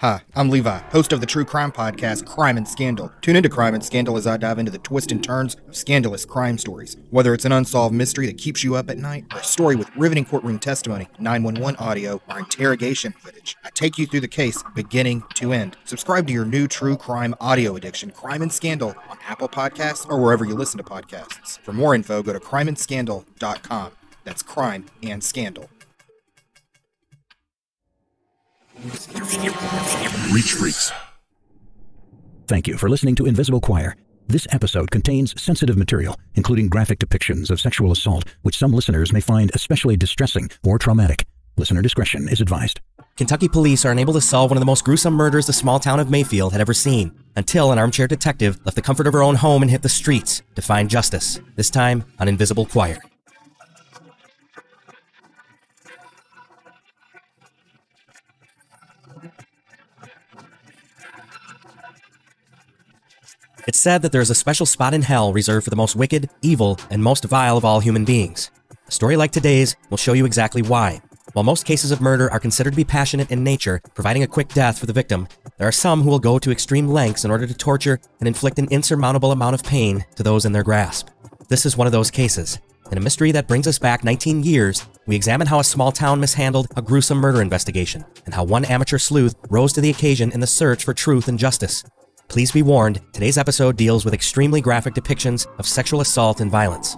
Hi, I'm Levi, host of the true crime podcast, Crime and Scandal. Tune into Crime and Scandal as I dive into the twists and turns of scandalous crime stories. Whether it's an unsolved mystery that keeps you up at night, or a story with riveting courtroom testimony, 911 audio, or interrogation footage, I take you through the case beginning to end. Subscribe to your new true crime audio addiction, Crime and Scandal, on Apple Podcasts or wherever you listen to podcasts. For more info, go to crimeandscandal.com. That's Crime and Scandal. Reach Freaks. Thank you for listening to Invisible Choir. This episode contains sensitive material, including graphic depictions of sexual assault, which some listeners may find especially distressing or traumatic. Listener discretion is advised. Kentucky police are unable to solve one of the most gruesome murders the small town of Mayfield had ever seen, until an armchair detective left the comfort of her own home and hit the streets to find justice, this time on Invisible Choir. It's said that there is a special spot in hell reserved for the most wicked, evil, and most vile of all human beings. A story like today's will show you exactly why. While most cases of murder are considered to be passionate in nature, providing a quick death for the victim, there are some who will go to extreme lengths in order to torture and inflict an insurmountable amount of pain to those in their grasp. This is one of those cases. In a mystery that brings us back 19 years, we examine how a small town mishandled a gruesome murder investigation, and how one amateur sleuth rose to the occasion in the search for truth and justice. Please be warned, today's episode deals with extremely graphic depictions of sexual assault and violence.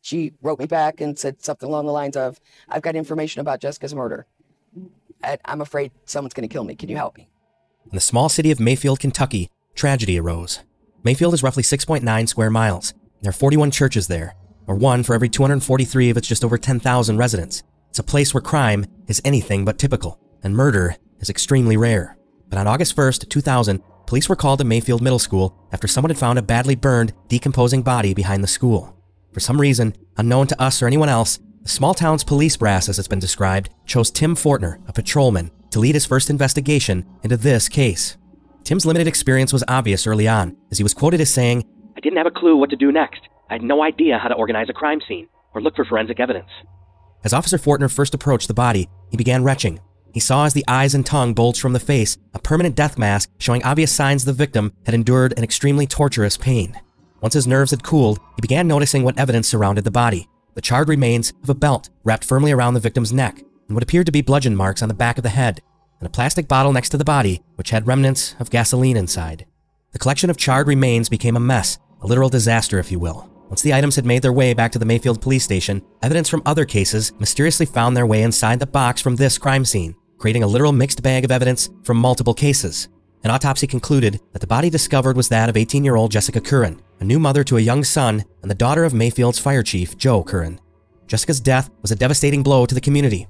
She wrote me back and said something along the lines of, "I've got information about Jessica's murder. I'm afraid someone's going to kill me. Can you help me?" In the small city of Mayfield, Kentucky, tragedy arose. Mayfield is roughly 6.9 square miles. There are 41 churches there, or one for every 243 of its just over 10,000 residents. It's a place where crime is anything but typical, and murder is extremely rare. But on August 1st, 2000, police were called to Mayfield Middle School after someone had found a badly burned, decomposing body behind the school. For some reason, unknown to us or anyone else, the small town's police brass, as it's been described, chose Tim Fortner, a patrolman, to lead his first investigation into this case. Tim's limited experience was obvious early on, as he was quoted as saying, "I didn't have a clue what to do next. I had no idea how to organize a crime scene or look for forensic evidence." As Officer Fortner first approached the body, he began retching. He saw as the eyes and tongue bulged from the face, a permanent death mask showing obvious signs the victim had endured an extremely torturous pain. Once his nerves had cooled, he began noticing what evidence surrounded the body. The charred remains of a belt wrapped firmly around the victim's neck, and what appeared to be bludgeon marks on the back of the head, and a plastic bottle next to the body, which had remnants of gasoline inside. The collection of charred remains became a mess, a literal disaster, if you will. Once the items had made their way back to the Mayfield police station, evidence from other cases mysteriously found their way inside the box from this crime scene, creating a literal mixed bag of evidence from multiple cases. An autopsy concluded that the body discovered was that of 18-year-old Jessica Curran, a new mother to a young son and the daughter of Mayfield's fire chief, Joe Curran. Jessica's death was a devastating blow to the community.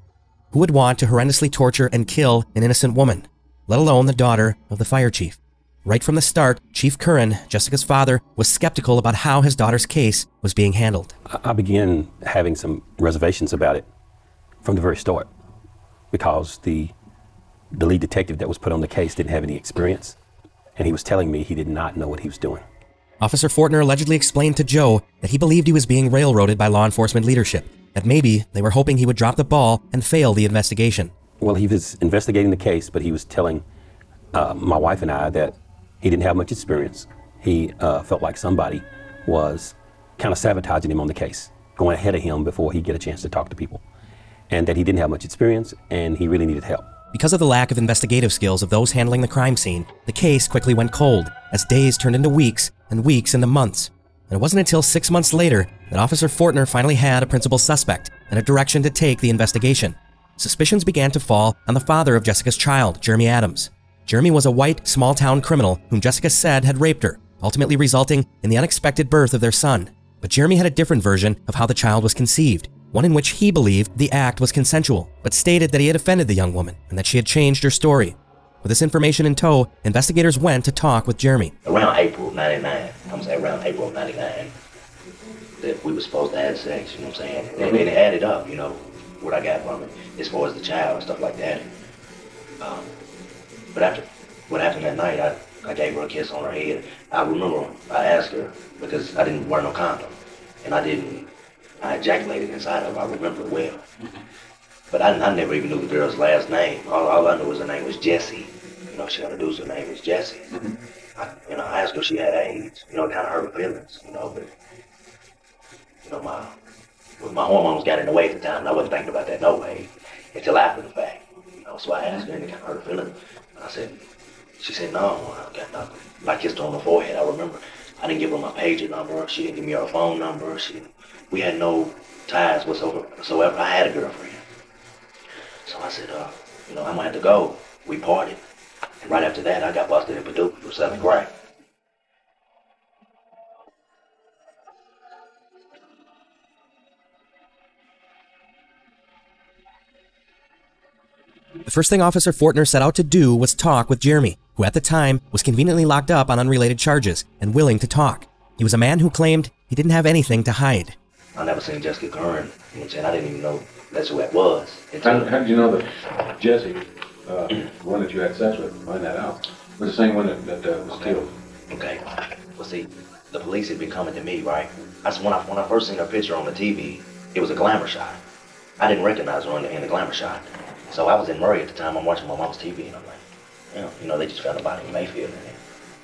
Who would want to horrendously torture and kill an innocent woman, let alone the daughter of the fire chief? Right from the start, Chief Curran, Jessica's father, was skeptical about how his daughter's case was being handled. I began having some reservations about it from the very start, because the lead detective that was put on the case didn't have any experience, and he was telling me he did not know what he was doing. Officer Fortner allegedly explained to Joe that he believed he was being railroaded by law enforcement leadership, that maybe they were hoping he would drop the ball and fail the investigation. Well, he was investigating the case, but he was telling my wife and I that he didn't have much experience. He felt like somebody was kind of sabotaging him on the case, going ahead of him before he'd get a chance to talk to people, and that he didn't have much experience and he really needed help. Because of the lack of investigative skills of those handling the crime scene, the case quickly went cold as days turned into weeks and weeks into months. And it wasn't until 6 months later that Officer Fortner finally had a principal suspect and a direction to take the investigation. Suspicions began to fall on the father of Jessica's child, Jeremy Adams. Jeremy was a white, small-town criminal whom Jessica said had raped her, ultimately resulting in the unexpected birth of their son. But Jeremy had a different version of how the child was conceived, one in which he believed the act was consensual, but stated that he had offended the young woman and that she had changed her story. With this information in tow, investigators went to talk with Jeremy. Around April '99, that we were supposed to have sex, you know what I'm saying? They had it up, you know, what I got from it, as far as the child and stuff like that. But after what happened that night, I gave her a kiss on her head. I remember I asked her, because I didn't wear no condom, and I didn't I ejaculated inside of her. I remember well. But I never even knew the girl's last name. All I knew was her name was Jessie. You know, she introduced her name as Jessie. I asked her if she had AIDS. You know, kind of hurt her feelings. You know, but you know, my hormones got in the way at the time, and I wasn't thinking about that no way until after the fact. You know, so I asked her, and it kind of hurt her feelings. I said, she said, no, I got nothing. I kissed her on the forehead. I remember. I didn't give her my pager number. She didn't give me her phone number. We had no ties whatsoever. I had a girlfriend. So I said, I'm going to have to go. We parted. And right after that, I got busted in Paducah for 7th grade. The first thing Officer Fortner set out to do was talk with Jeremy, who at the time was conveniently locked up on unrelated charges and willing to talk. He was a man who claimed he didn't have anything to hide. I never seen Jessica Curran, you know what I'm saying? I didn't even know that's who that was. How did you know that Jessie, the one that you had sex with, find that out, was the same one that was killed? Okay. Well, see, the police had been coming to me, right? When I first seen her picture on the TV, it was a glamour shot. I didn't recognize her in the glamour shot. So I was in Murray at the time. I'm watching my mom's TV, and I'm like, damn, you know, they just found a body in Mayfield. And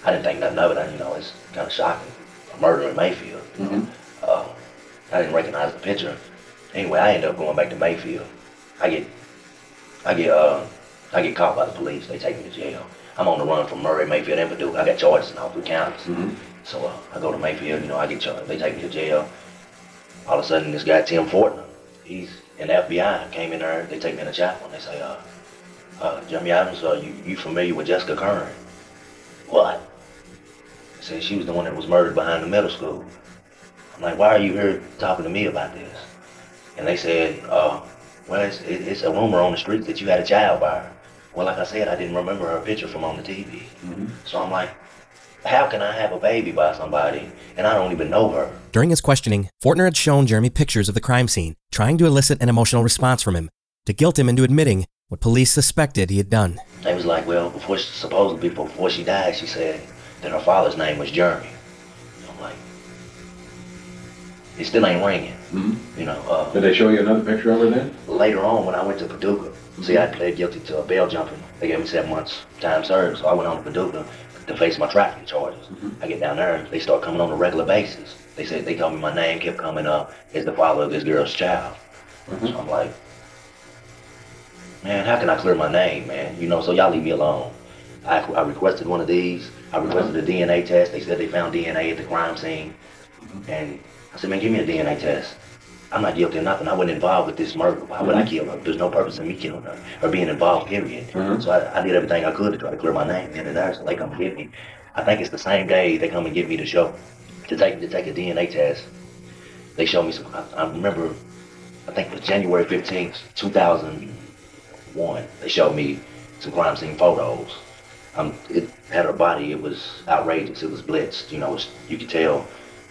I didn't think nothing of it. You know, it's kind of shocking. A murder in Mayfield. You know? I didn't recognize the picture. Anyway, I ended up going back to Mayfield. I get caught by the police. They take me to jail. I'm on the run from Murray, Mayfield, and Paducah. I got charges in all three counties. So I go to Mayfield. You know, I get charged. They take me to jail. All of a sudden, this guy Tim Fortner, he's in the FBI. Came in there. They take me in the chapel. And they say, Jeremy Adams, you familiar with Jessica Curran? What? They say she was the one that was murdered behind the middle school. I'm like, why are you here talking to me about this? And they said, it's a rumor on the street that you had a child by her. Well, like I said, I didn't remember her picture from on the TV. So I'm like, how can I have a baby by somebody and I don't even know her? During his questioning, Fortner had shown Jeremy pictures of the crime scene, trying to elicit an emotional response from him, to guilt him into admitting what police suspected he had done. They was like, well, supposedly before she died, she said that her father's name was Jeremy. I'm like, it still ain't ringing. You know. Did they show you another picture of her then? Later on, when I went to Paducah, see, I pled guilty to a bail jumping. They gave me 7 months time served, so I went on to Paducah to face my trafficking charges. I get down there, and they start coming on a regular basis. They told me my name kept coming up as the father of this girl's child. So I'm like, man, how can I clear my name, man? You know, so y'all leave me alone. I requested one of these. I requested a DNA test. They said they found DNA at the crime scene. And I said, man, give me a DNA test. I'm not guilty of nothing. I wasn't involved with this murder. Why would I kill her? There's no purpose in me killing her or being involved, period. So I did everything I could to try to clear my name then and there, so they come get me. I think it's the same day they come and get me to show, to take a DNA test. They showed me some, I remember, I think it was January 15th, 2000. One, they showed me some crime scene photos. It had her body. It was outrageous. It was blitzed. You know, you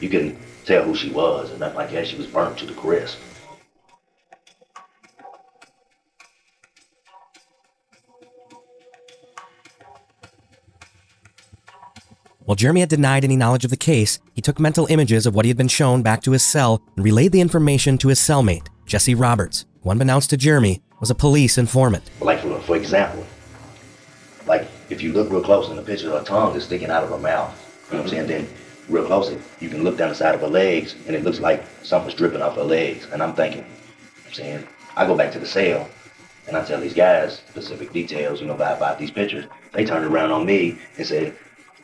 couldn't tell who she was, and nothing like that. She was burnt to the crisp. While Jeremy had denied any knowledge of the case, he took mental images of what he had been shown back to his cell and relayed the information to his cellmate, Jesse Roberts, who, unbeknownst to Jeremy, was a police informant. Like, for example, like if you look real close in the picture, her tongue is sticking out of her mouth. You know what I'm saying? Then real close, you can look down the side of her legs, and it looks like something's dripping off her legs. And I'm thinking, you know what I'm saying? I go back to the cell, and I tell these guys specific details, you know, about these pictures. They turned around on me and said,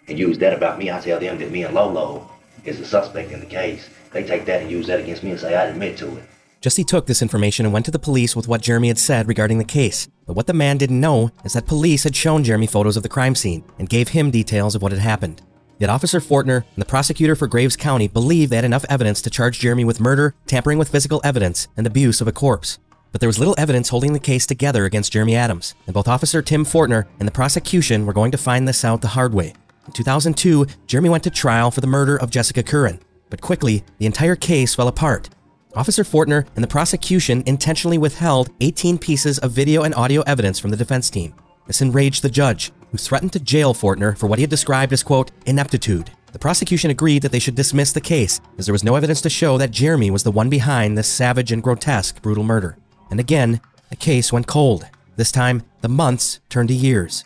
and use that about me. I tell them that me and Lolo is the suspect in the case. They take that and use that against me and say, I admit to it. Jesse took this information and went to the police with what Jeremy had said regarding the case, but what the man didn't know is that police had shown Jeremy photos of the crime scene and gave him details of what had happened. Yet Officer Fortner and the prosecutor for Graves County believed they had enough evidence to charge Jeremy with murder, tampering with physical evidence, and abuse of a corpse. But there was little evidence holding the case together against Jeremy Adams, and both Officer Tim Fortner and the prosecution were going to find this out the hard way. In 2002, Jeremy went to trial for the murder of Jessica Curran, but quickly, the entire case fell apart. Officer Fortner and the prosecution intentionally withheld 18 pieces of video and audio evidence from the defense team. This enraged the judge, who threatened to jail Fortner for what he had described as, quote, ineptitude. The prosecution agreed that they should dismiss the case, as there was no evidence to show that Jeremy was the one behind this savage and grotesque brutal murder. And again, the case went cold. This time, the months turned to years.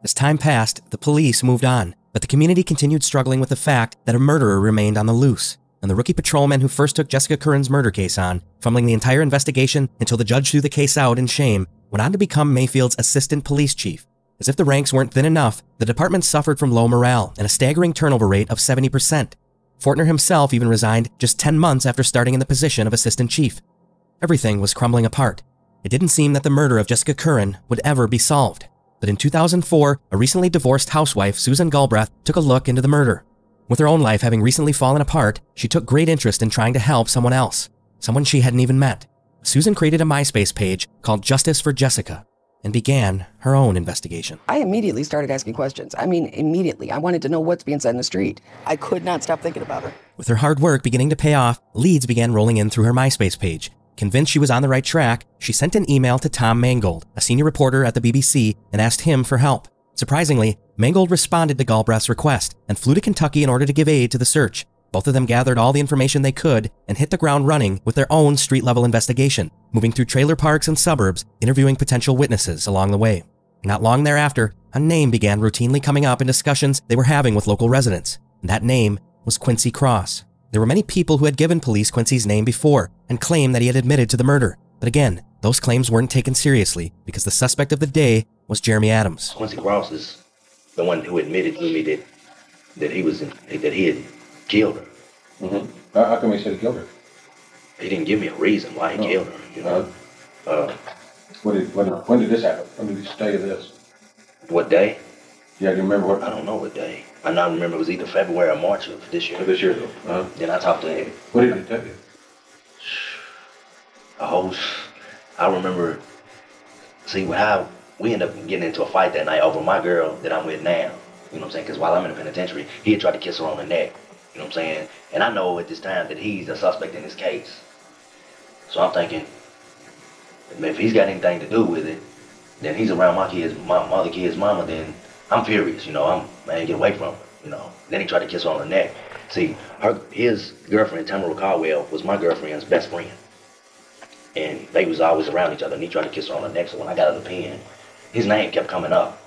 As time passed, the police moved on, but the community continued struggling with the fact that a murderer remained on the loose, and the rookie patrolman who first took Jessica Curran's murder case on, fumbling the entire investigation until the judge threw the case out in shame, went on to become Mayfield's assistant police chief. As if the ranks weren't thin enough, the department suffered from low morale and a staggering turnover rate of 70%. Fortner himself even resigned just 10 months after starting in the position of assistant chief. Everything was crumbling apart. It didn't seem that the murder of Jessica Curran would ever be solved. But in 2004, a recently divorced housewife, Susan Galbraith, took a look into the murder. With her own life having recently fallen apart, she took great interest in trying to help someone else, someone she hadn't even met. Susan created a MySpace page called Justice for Jessica and began her own investigation. I immediately started asking questions. I mean, immediately. I wanted to know what's being said in the street. I could not stop thinking about her. With her hard work beginning to pay off, leads began rolling in through her MySpace page. Convinced she was on the right track, she sent an email to Tom Mangold, a senior reporter at the BBC, and asked him for help. Surprisingly, Mangold responded to Galbraith's request and flew to Kentucky in order to give aid to the search. Both of them gathered all the information they could and hit the ground running with their own street-level investigation, moving through trailer parks and suburbs, interviewing potential witnesses along the way. Not long thereafter, a name began routinely coming up in discussions they were having with local residents, and that name was Quincy Cross. There were many people who had given police Quincy's name before and claimed that he had admitted to the murder. But again, those claims weren't taken seriously because the suspect of the day was Jeremy Adams. Quincy Cross is the one who admitted to me that he had killed her. Mm-hmm. How come he said he killed her? He didn't give me a reason why he killed her. You know? When did this happen? When did he say this? What day? Yeah, do you remember what? I don't know what day. I now remember it was either February or March of this year. This year, though. Then I talked to him. What did he tell you? I remember. See, how we ended up getting into a fight that night over my girl that I'm with now. You know what I'm saying? Because while I'm in the penitentiary, he had tried to kiss her on the neck. You know what I'm saying? And I know at this time that he's the suspect in this case. So I'm thinking, if he's got anything to do with it, then he's around my other kid's mama, then I'm furious, you know, I ain't get away from her, you know. Then he tried to kiss her on the neck. See, his girlfriend, Tamara Caldwell, was my girlfriend's best friend. And they was always around each other, and he tried to kiss her on the neck, so when I got out of the pen, his name kept coming up.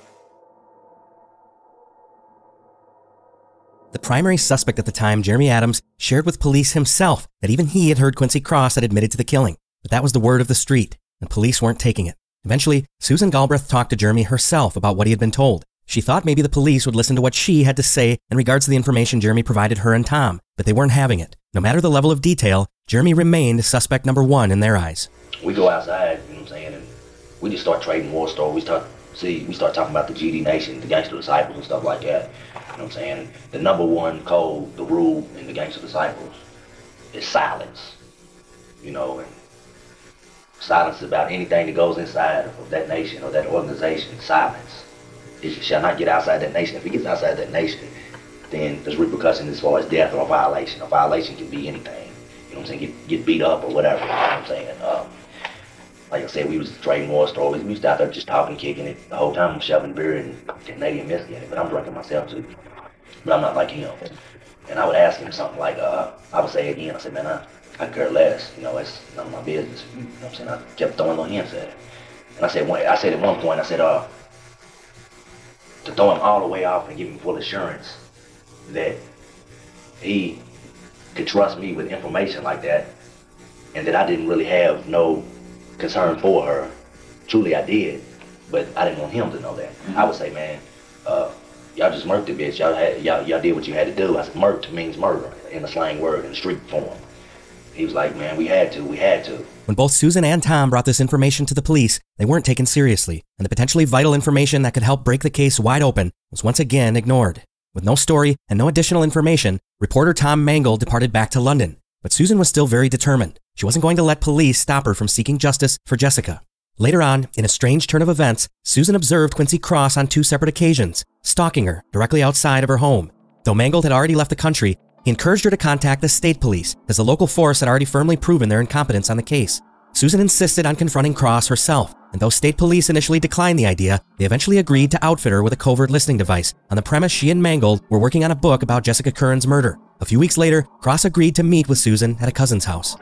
The primary suspect at the time, Jeremy Adams, shared with police himself that even he had heard Quincy Cross had admitted to the killing. But that was the word of the street, and police weren't taking it. Eventually, Susan Galbraith talked to Jeremy herself about what he had been told. She thought maybe the police would listen to what she had to say in regards to the information Jeremy provided her and Tom, but they weren't having it. No matter the level of detail, Jeremy remained suspect number one in their eyes. We go outside, you know what I'm saying, and we just start trading war stories. We start talking about the GD Nation, the Gangster Disciples and stuff like that. You know what I'm saying? The number one code, the rule in the Gangster Disciples is silence. You know, and silence about anything that goes inside of that nation or that organization, silence. It shall not get outside that nation. If it gets outside that nation, then there's repercussions as far as death or a violation. A violation can be anything. You know what I'm saying? Get beat up or whatever. You know what I'm saying? Like I said, we was trading war stories. We was out there just talking, kicking it the whole time. I'm shoving beer and Canadian whiskey in it, but I'm drinking myself too. But I'm not like him. And I would ask him something like, I would say again, I said, man, I care less. You know, it's none of my business. You know what I'm saying? I kept throwing on him, said it. And I said at one point, I said, to throw him all the way off and give him full assurance that he could trust me with information like that and that I didn't really have no concern for her. Truly I did, but I didn't want him to know that. Mm-hmm. I would say, man, y'all just murked the bitch. Y'all did what you had to do. I said, murked means murder in the slang word, in the street form. He was like, man, we had to. When both Susan and Tom brought this information to the police, they weren't taken seriously, and the potentially vital information that could help break the case wide open was once again ignored. With no story and no additional information, reporter Tom Mangold departed back to London, but Susan was still very determined. She wasn't going to let police stop her from seeking justice for Jessica. Later on, in a strange turn of events, Susan observed Quincy Cross on two separate occasions, stalking her directly outside of her home. Though Mangold had already left the country, he encouraged her to contact the state police, as the local force had already firmly proven their incompetence on the case. Susan insisted on confronting Cross herself, and though state police initially declined the idea, they eventually agreed to outfit her with a covert listening device on the premise she and Mangold were working on a book about Jessica Curran's murder. A few weeks later, Cross agreed to meet with Susan at a cousin's house.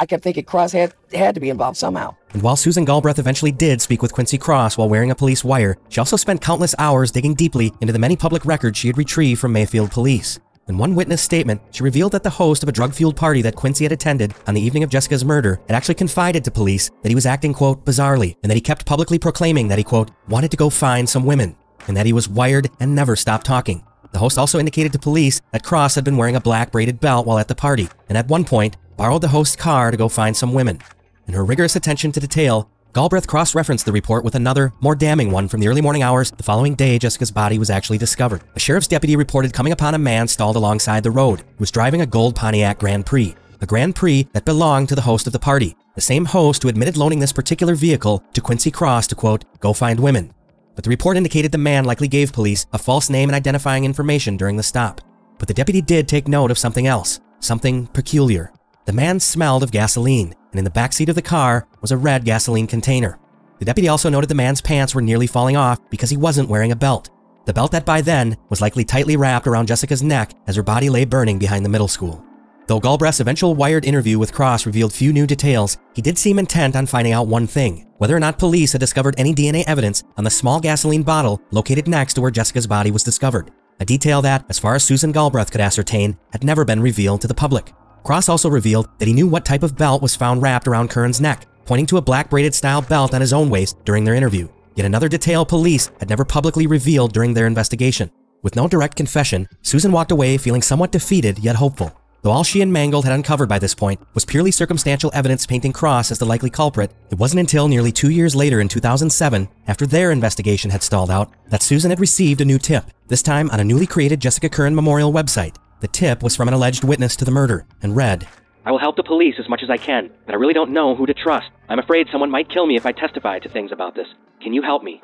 I kept thinking Cross had to be involved somehow. And while Susan Galbraith eventually did speak with Quincy Cross while wearing a police wire, she also spent countless hours digging deeply into the many public records she had retrieved from Mayfield police. In one witness statement, she revealed that the host of a drug-fueled party that Quincy had attended on the evening of Jessica's murder had actually confided to police that he was acting, quote, bizarrely, and that he kept publicly proclaiming that he, quote, wanted to go find some women, and that he was wired and never stopped talking. The host also indicated to police that Cross had been wearing a black braided belt while at the party, and at one point, borrowed the host's car to go find some women. In her rigorous attention to detail, Galbraith cross-referenced the report with another, more damning one from the early morning hours the following day Jessica's body was actually discovered. A sheriff's deputy reported coming upon a man stalled alongside the road, who was driving a gold Pontiac Grand Prix, a Grand Prix that belonged to the host of the party, the same host who admitted loaning this particular vehicle to Quincy Cross to, quote, go find women. But the report indicated the man likely gave police a false name and identifying information during the stop. But the deputy did take note of something else, something peculiar. The man smelled of gasoline, and in the backseat of the car was a red gasoline container. The deputy also noted the man's pants were nearly falling off because he wasn't wearing a belt. The belt that by then was likely tightly wrapped around Jessica's neck as her body lay burning behind the middle school. Though Galbraith's eventual wired interview with Cross revealed few new details, he did seem intent on finding out one thing, whether or not police had discovered any DNA evidence on the small gasoline bottle located next to where Jessica's body was discovered, a detail that, as far as Susan Galbraith could ascertain, had never been revealed to the public. Cross also revealed that he knew what type of belt was found wrapped around Curran's neck, pointing to a black braided style belt on his own waist during their interview, yet another detail police had never publicly revealed during their investigation. With no direct confession, Susan walked away feeling somewhat defeated yet hopeful, though all she and Mangold had uncovered by this point was purely circumstantial evidence painting Cross as the likely culprit. It wasn't until nearly 2 years later in 2007, after their investigation had stalled out, that Susan had received a new tip, this time on a newly created Jessica Curran memorial website. The tip was from an alleged witness to the murder and read, "I will help the police as much as I can, but I really don't know who to trust. I'm afraid someone might kill me if I testify to things about this. Can you help me?"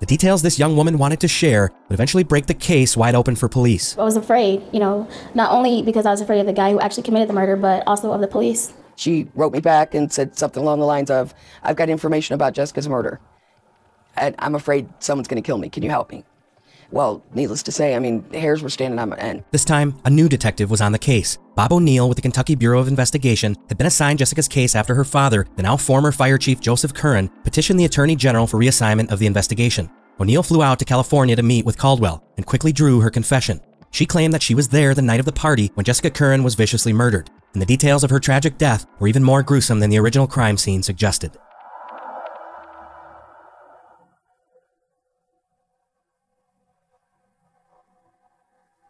The details this young woman wanted to share would eventually break the case wide open for police. I was afraid, not only because I was afraid of the guy who actually committed the murder, but also of the police. She wrote me back and said something along the lines of, "I've got information about Jessica's murder, and I'm afraid someone's going to kill me. Can you help me?" Well, needless to say, the hairs were standing on my end. This time, a new detective was on the case. Bob O'Neill with the Kentucky Bureau of Investigation had been assigned Jessica's case after her father, the now former Fire Chief Joseph Curran, petitioned the Attorney General for reassignment of the investigation. O'Neill flew out to California to meet with Caldwell and quickly drew her confession. She claimed that she was there the night of the party when Jessica Curran was viciously murdered, and the details of her tragic death were even more gruesome than the original crime scene suggested.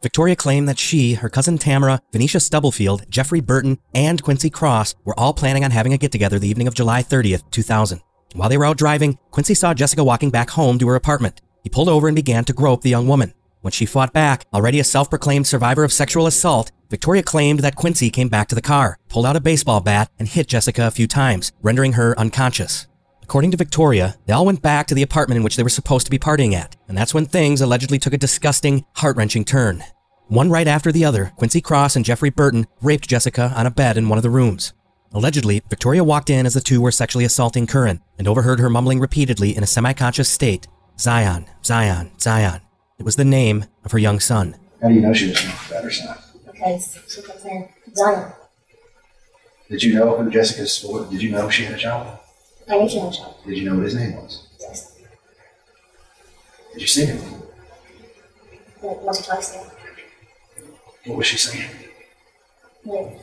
Victoria claimed that she, her cousin Tamara, Venetia Stubblefield, Jeffrey Burton, and Quincy Cross were all planning on having a get-together the evening of July 30th, 2000. While they were out driving, Quincy saw Jessica walking back home to her apartment. He pulled over and began to grope the young woman. When she fought back, already a self-proclaimed survivor of sexual assault, Victoria claimed that Quincy came back to the car, pulled out a baseball bat, and hit Jessica a few times, rendering her unconscious. According to Victoria, they all went back to the apartment in which they were supposed to be partying at, and that's when things allegedly took a disgusting, heart-wrenching turn. One right after the other, Quincy Cross and Jeffrey Burton raped Jessica on a bed in one of the rooms. Allegedly, Victoria walked in as the two were sexually assaulting Curran and overheard her mumbling repeatedly in a semi-conscious state, "Zion, Zion, Zion." It was the name of her young son. How do you know she was that or son? Because she kept saying, "Zion." Did you know who Jessica's sport? Did you know she had a child? I knew she had a child. Did you know what his name was? Yes. Did you see him? Like once or twice now. What was she saying? Like,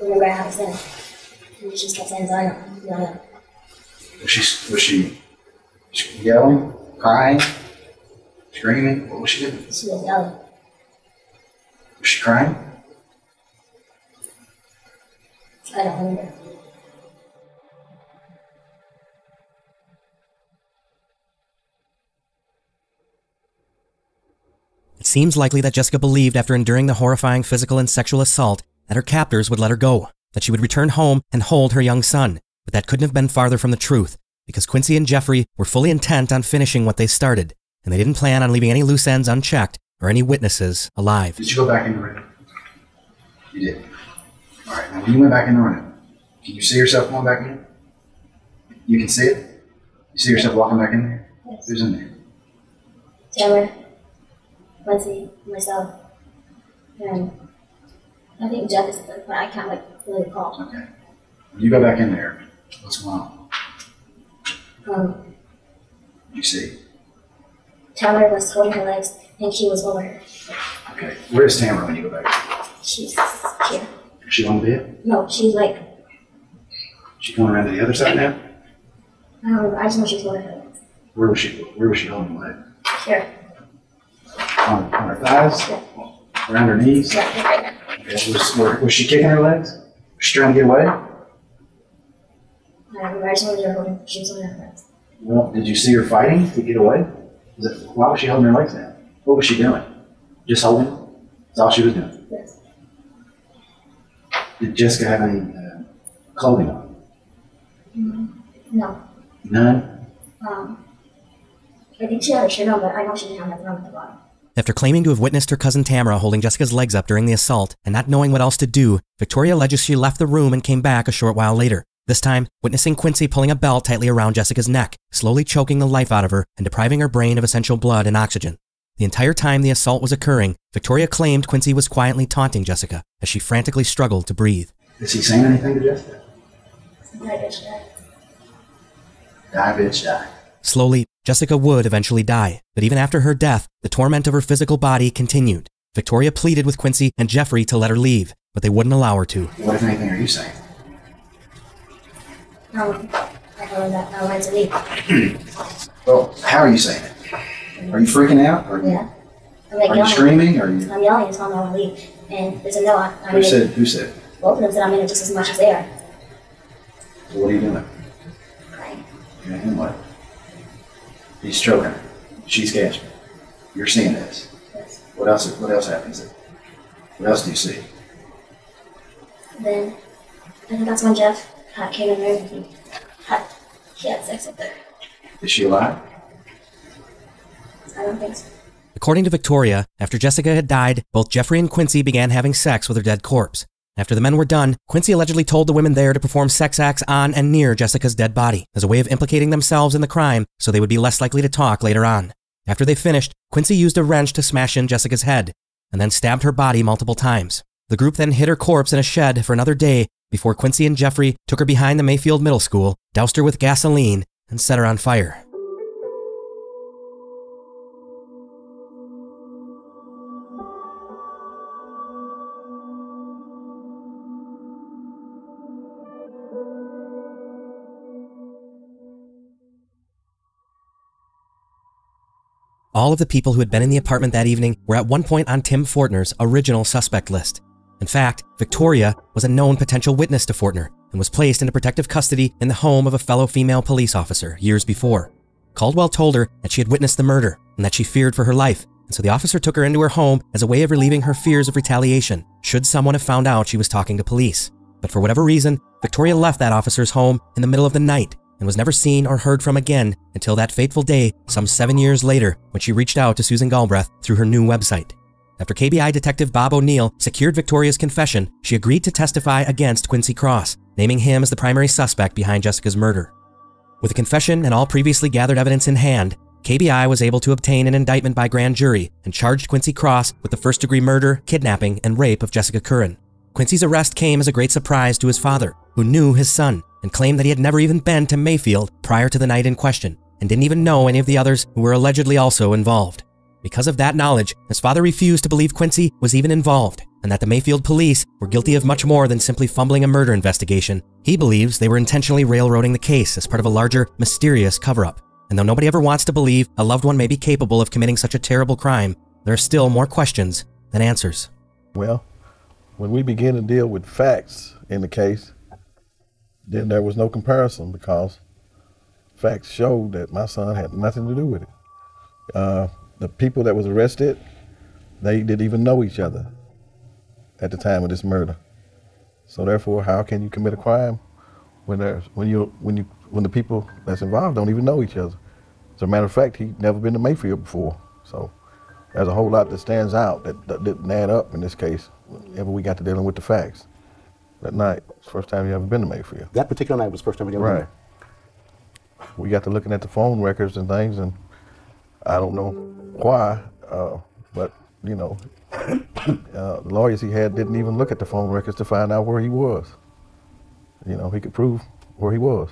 remember how to say it. She just kept saying, "Zion, Zion." Was she yelling, crying, screaming? What was she doing? She was yelling. Was she crying? I don't remember. It seems likely that Jessica believed after enduring the horrifying physical and sexual assault that her captors would let her go, that she would return home and hold her young son, but that couldn't have been farther from the truth, because Quincy and Jeffrey were fully intent on finishing what they started, and they didn't plan on leaving any loose ends unchecked or any witnesses alive. Did you go back in the room? You did. All right, now when you went back in the room, can you see yourself going back in? You can see it? You see yourself walking back in there? Yes. Who's in there? Taylor, Quincy, myself, and I think Jeff is the third one. I can't really call. Okay. When you go back in there, what's going on? You see? Tamara was holding her legs and he was over her. Okay. Where's Tamara when you go back? She's here. Is she on the bed? No, she's like... She's going around to the other side now? I just know she's holding her legs. Where was she holding her leg? Here. On her thighs? Yeah. Around her knees? Yeah, right now. Okay. Was she kicking her legs? Was she trying to get away? I just wanted her holding. She was holding her legs. Well, did you see her fighting to get away? Why was she holding her legs down? What was she doing? Just holding? That's all she was doing? Yes. Did Jessica have any clothing on? No. None? I think she had a shirt on, but I know she didn't have nothing on at the bottom. After claiming to have witnessed her cousin Tamara holding Jessica's legs up during the assault and not knowing what else to do, Victoria alleges she left the room and came back a short while later. This time, witnessing Quincy pulling a belt tightly around Jessica's neck, slowly choking the life out of her and depriving her brain of essential blood and oxygen. The entire time the assault was occurring, Victoria claimed Quincy was quietly taunting Jessica as she frantically struggled to breathe. Is he saying anything to Jessica? Die, bitch, die. Die, bitch, die. Slowly, Jessica would eventually die, but even after her death, the torment of her physical body continued. Victoria pleaded with Quincy and Jeffrey to let her leave, but they wouldn't allow her to. What, if anything, are you saying? I told her that I wanted to leave. Well, how are you saying it? Are you freaking out? Or yeah. I'm like, are you screaming? Are you? I'm yelling and telling them I want to leave. And they said, no, I'm in it. Who said? Both of them said I'm in it just as much as they are. So what are you doing? Crying. You're doing what? He's choking her. She's gasping. You're seeing this. Yes. What else happens then? What else do you see? Then, I think that's when Jeff... came in there and she had sex with her. Is she alive? I don't think so. According to Victoria, after Jessica had died, both Jeffrey and Quincy began having sex with her dead corpse. After the men were done, Quincy allegedly told the women there to perform sex acts on and near Jessica's dead body as a way of implicating themselves in the crime so they would be less likely to talk later on. After they finished, Quincy used a wrench to smash in Jessica's head and then stabbed her body multiple times. The group then hid her corpse in a shed for another day before Quincy and Jeffrey took her behind the Mayfield Middle School, doused her with gasoline, and set her on fire. All of the people who had been in the apartment that evening were at one point on Tim Fortner's original suspect list. In fact, Victoria was a known potential witness to Fortner and was placed into protective custody in the home of a fellow female police officer years before. Caldwell told her that she had witnessed the murder and that she feared for her life, and so the officer took her into her home as a way of relieving her fears of retaliation should someone have found out she was talking to police. But for whatever reason, Victoria left that officer's home in the middle of the night and was never seen or heard from again until that fateful day some 7 years later when she reached out to Susan Galbraith through her new website. After KBI Detective Bob O'Neill secured Victoria's confession, she agreed to testify against Quincy Cross, naming him as the primary suspect behind Jessica's murder. With the confession and all previously gathered evidence in hand, KBI was able to obtain an indictment by grand jury and charged Quincy Cross with the first-degree murder, kidnapping, and rape of Jessica Curran. Quincy's arrest came as a great surprise to his father, who knew his son and claimed that he had never even been to Mayfield prior to the night in question and didn't even know any of the others who were allegedly also involved. Because of that knowledge, his father refused to believe Quincy was even involved and that the Mayfield police were guilty of much more than simply fumbling a murder investigation. He believes they were intentionally railroading the case as part of a larger, mysterious cover-up. And though nobody ever wants to believe a loved one may be capable of committing such a terrible crime, there are still more questions than answers. Well, when we begin to deal with facts in the case, then there was no comparison because facts showed that my son had nothing to do with it. The people that was arrested They didn't even know each other at the time of this murder. So therefore, how can you commit a crime when the people that's involved don't even know each other? As a matter of fact, he'd never been to Mayfield before. So there's a whole lot that stands out that didn't add up in this case whenever we got to dealing with the facts. That night, it was the first time you ever been to Mayfield. That particular night was the first time you ever been there. We got to looking at the phone records and things, and I don't know why, but you know, the lawyers he had didn't even look at the phone records to find out where he was. You know, he could prove where he was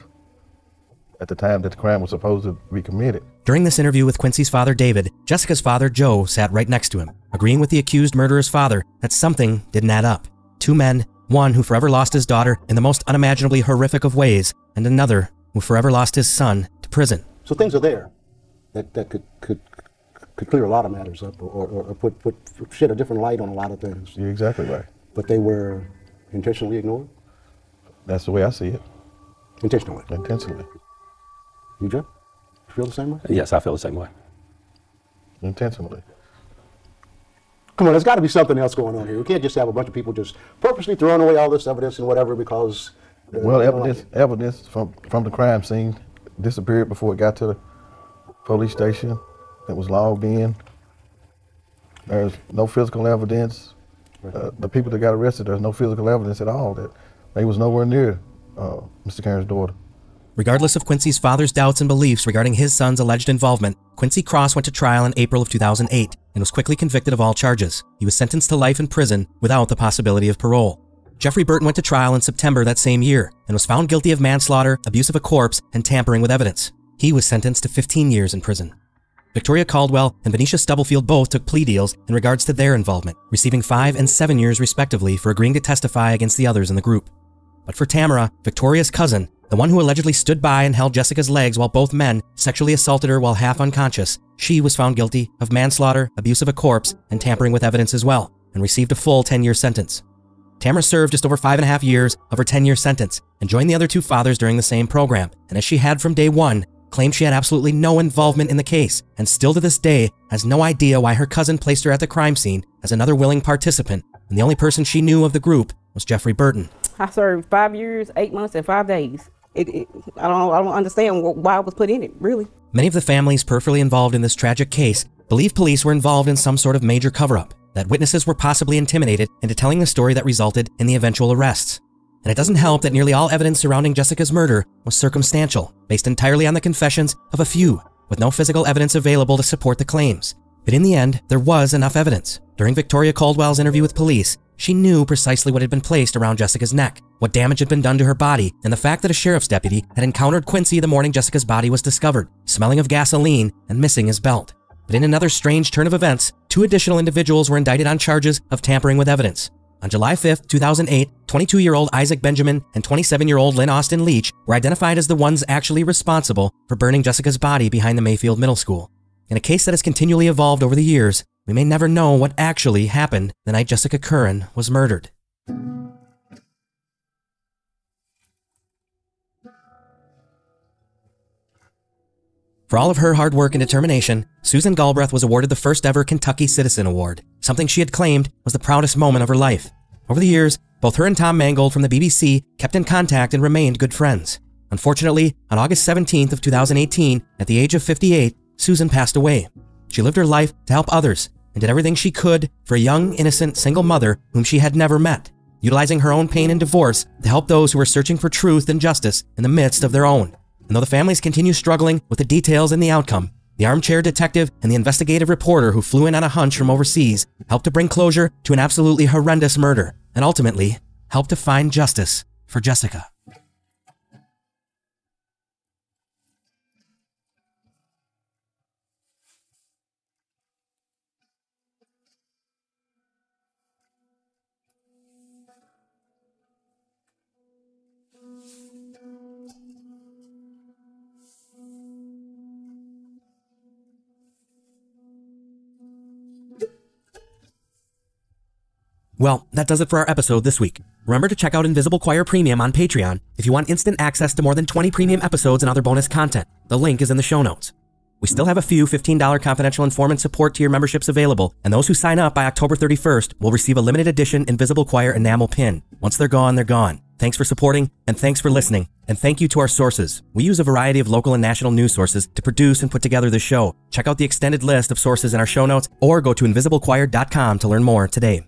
at the time that the crime was supposed to be committed. During this interview with Quincy's father, David, Jessica's father, Joe, sat right next to him, agreeing with the accused murderer's father that something didn't add up. Two men, one who forever lost his daughter in the most unimaginably horrific of ways, and another who forever lost his son to prison. So things are there that could clear a lot of matters up or put shed a different light on a lot of things. You're exactly right. But they were intentionally ignored? That's the way I see it. Intentionally? Intentionally. You, Joe? You feel the same way? Yes, I feel the same way. Intentionally. Come on, there's got to be something else going on here. We can't just have a bunch of people just purposely throwing away all this evidence and whatever because... Well, evidence from the crime scene disappeared before it got to the police station. It was logged in. There's no physical evidence. The people that got arrested, there's no physical evidence at all that they was nowhere near Mr. Curran's daughter. Regardless of Quincy's father's doubts and beliefs regarding his son's alleged involvement, Quincy Cross went to trial in April of 2008 and was quickly convicted of all charges. He was sentenced to life in prison without the possibility of parole. Jeffrey Burton went to trial in September that same year and was found guilty of manslaughter, abuse of a corpse, and tampering with evidence. He was sentenced to 15 years in prison. Victoria Caldwell and Venetia Stubblefield both took plea deals in regards to their involvement, receiving 5 and 7 years respectively for agreeing to testify against the others in the group. But for Tamara, Victoria's cousin, the one who allegedly stood by and held Jessica's legs while both men sexually assaulted her while half unconscious, she was found guilty of manslaughter, abuse of a corpse, and tampering with evidence as well, and received a full 10-year sentence. Tamara served just over 5.5 years of her 10-year sentence and joined the other two fathers during the same program, and as she had from day one, claimed she had absolutely no involvement in the case, and still to this day has no idea why her cousin placed her at the crime scene as another willing participant, and the only person she knew of the group was Jeffrey Burton. I served 5 years, 8 months, and 5 days. I don't understand why I was put in it, really. Many of the families peripherally involved in this tragic case believe police were involved in some sort of major cover-up, that witnesses were possibly intimidated into telling the story that resulted in the eventual arrests. And it doesn't help that nearly all evidence surrounding Jessica's murder was circumstantial, based entirely on the confessions of a few, with no physical evidence available to support the claims. But in the end, there was enough evidence. During Victoria Caldwell's interview with police, she knew precisely what had been placed around Jessica's neck, what damage had been done to her body, and the fact that a sheriff's deputy had encountered Quincy the morning Jessica's body was discovered, smelling of gasoline and missing his belt. But in another strange turn of events, 2 additional individuals were indicted on charges of tampering with evidence. On July 5, 2008, 22-year-old Isaac Benjamin and 27-year-old Lynn Austin Leach were identified as the ones actually responsible for burning Jessica's body behind the Mayfield Middle School. In a case that has continually evolved over the years, we may never know what actually happened the night Jessica Curran was murdered. For all of her hard work and determination, Susan Galbraith was awarded the first ever Kentucky Citizen Award, something she had claimed was the proudest moment of her life. Over the years, both her and Tom Mangold from the BBC kept in contact and remained good friends. Unfortunately, on August 17th of 2018, at the age of 58, Susan passed away. She lived her life to help others and did everything she could for a young, innocent, single mother whom she had never met, utilizing her own pain and divorce to help those who were searching for truth and justice in the midst of their own. And though the families continue struggling with the details and the outcome, the armchair detective and the investigative reporter who flew in on a hunch from overseas helped to bring closure to an absolutely horrendous murder and ultimately helped to find justice for Jessica. Well, that does it for our episode this week. Remember to check out Invisible Choir Premium on Patreon if you want instant access to more than 20 premium episodes and other bonus content. The link is in the show notes. We still have a few $15 confidential informant support tier memberships available, and those who sign up by October 31st will receive a limited edition Invisible Choir enamel pin. Once they're gone, they're gone. Thanks for supporting, and thanks for listening, and thank you to our sources. We use a variety of local and national news sources to produce and put together this show. Check out the extended list of sources in our show notes, or go to InvisibleChoir.com to learn more today.